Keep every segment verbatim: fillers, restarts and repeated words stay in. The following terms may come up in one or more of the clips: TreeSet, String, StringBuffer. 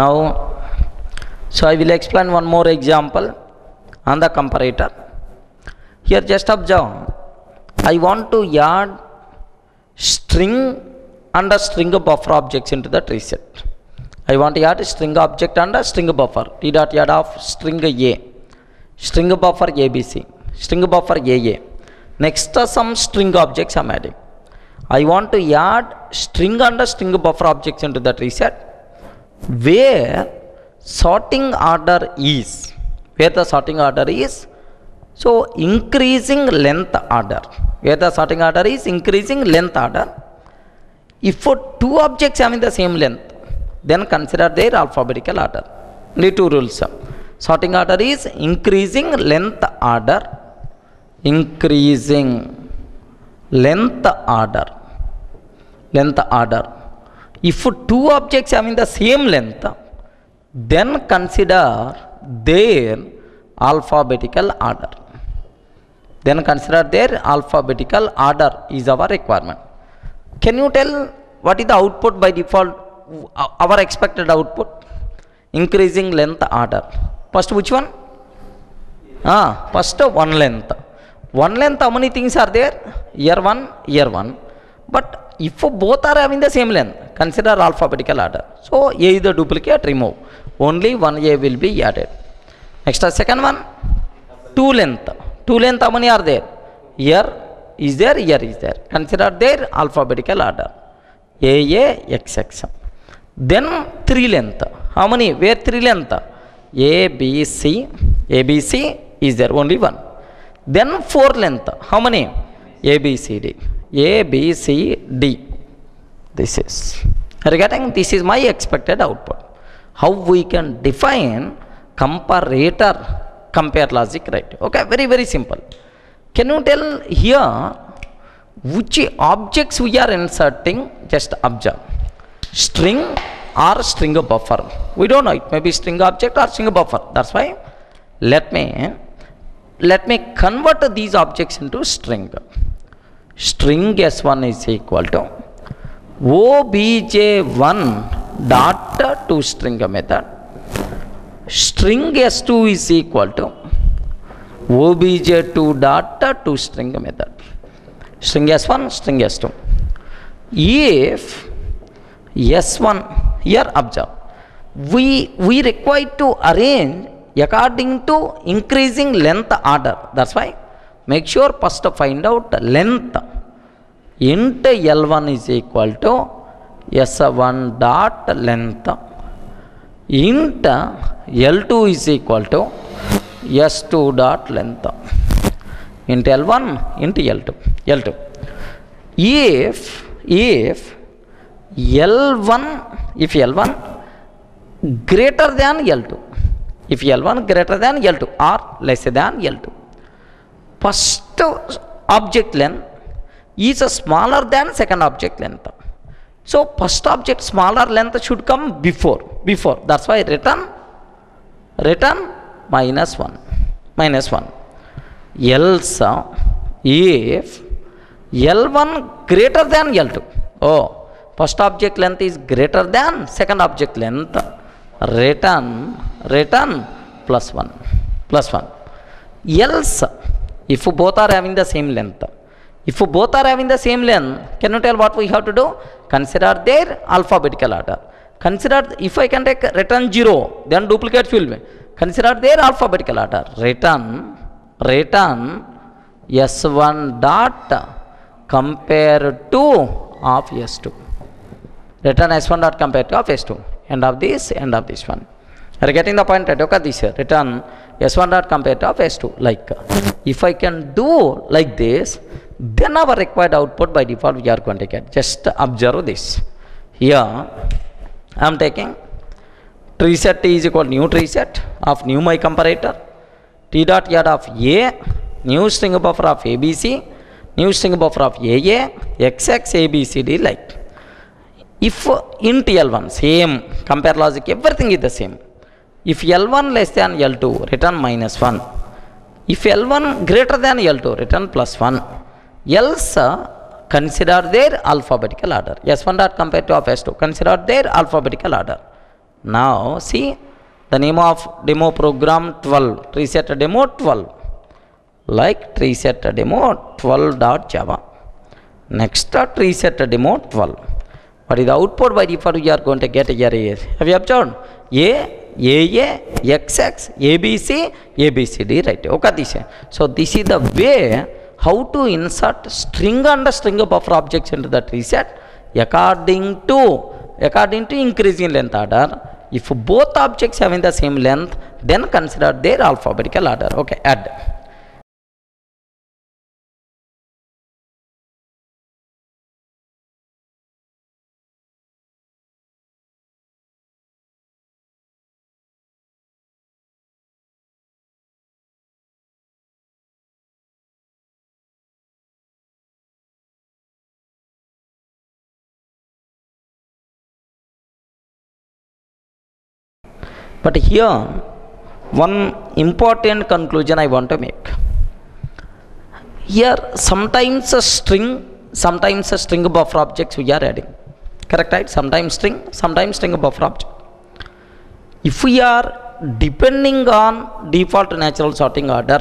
Now, so I will explain one more example on the comparator. Here just observe, I want to add string and a string buffer objects into the tree set. I want to add a string object and a string buffer. T dot add of string A, string buffer A B C, string buffer A A. Next some string objects I am adding. I want to add string and a string buffer objects into the tree set where sorting order is. Where the sorting order is. So increasing length order. Where the sorting order is increasing length order. If for two objects having the same length, then consider their alphabetical order. The two rules. Sorting order is increasing length order. Increasing length order. Length order. If two objects having the same length, then consider their alphabetical order. Then consider their alphabetical order is our requirement. Can you tell what is the output by default? Our expected output, increasing length order. First which one? Ah, first one length. One length, how many things are there? Year one, year one. But if both are having the same length, consider alphabetical order. So A is the duplicate, remove. Only one A will be added. Next, second one, two length. Two length, how many are there? Year is there, year is there. Consider their alphabetical order. A, A, X, X. Then three length. How many? Where three length? A, B, C. A, B, C is there, only one. Then four length. How many? A, B, C, D. A, B, C, D. This is. Regarding this is my expected output. How we can define comparator compare logic, right? Okay, very, very simple. Can you tell here which objects we are inserting? Just observe. String or string buffer. We don't know. It may be string object or string buffer. That's why let me let me convert these objects into string. String S one is equal to obj one dot to string method. String S two is equal to obj two dot to string method. String S one, string S two. If S one, here observe, we we require to arrange according to increasing length order. That's why make sure first find out length. Int L one is equal to S one dot length. Int L two is equal to S two dot length. Int L one, int L two. L two. If if L one if L one greater than L two, if L one greater than L two or less than L two, first object length is smaller than second object length. So first object smaller length should come before before. That's why return return minus one minus one. Else if L one greater than L two. Oh, first object length is greater than second object length. Return, return plus one, plus one. Else, if both are having the same length, if both are having the same length, can you tell what we have to do? Consider their alphabetical order. Consider, if I can take return zero, then duplicate will be. Consider their alphabetical order. Return, return S one dot compared to of S two. Return S one dot compared to of S two. End of this, end of this one. You are getting the point, right? Okay, this here. Return S one dot compared to of S two. Like, if I can do like this, then our required output by default we are going to get. Just observe this. Here, I am taking tree set is equal to new tree set of new my comparator. T dot add of A, new string buffer of A B C. New string buffer of A A, X X, A B C D like. If int L one, same, compare logic, everything is the same. If L one less than L two, return minus one. If L one greater than L two, return plus one. Else, consider their alphabetical order. S one dot compared to of S two, consider their alphabetical order. Now see the name of demo program twelve, TreeSet demo twelve, like TreeSet demo twelve dot java. Next TreeSet demo twelve. What is the output by default we are going to get here is, have you observed? A, A, A, X X, A B C, A B C D, right? Okay, this is. So this is the way how to insert string and string buffer objects into the TreeSet according to according to increasing length order. If both objects having the same length, then consider their alphabetical order. Okay, add. But here, one important conclusion I want to make. Here, sometimes a string, sometimes a string buffer objects we are adding. Correct, right? Sometimes string, sometimes string buffer object. If we are depending on default natural sorting order,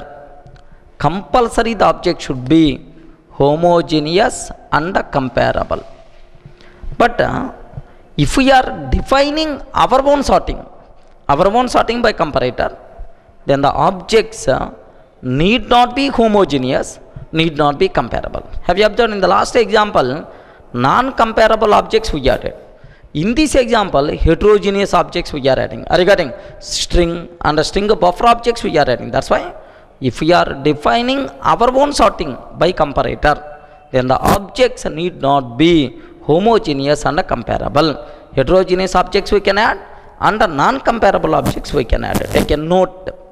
compulsory the object should be homogeneous and comparable. But uh, if we are defining our own sorting, our own sorting by comparator, then the objects uh, need not be homogeneous, need not be comparable. Have you observed in the last example, non-comparable objects we added. In this example, heterogeneous objects we are adding regarding string and a string buffer objects we are adding. That's why if we are defining our own sorting by comparator, then the objects need not be homogeneous and comparable. Heterogeneous objects we can add. Under non-comparable objects we can add it. Take a note.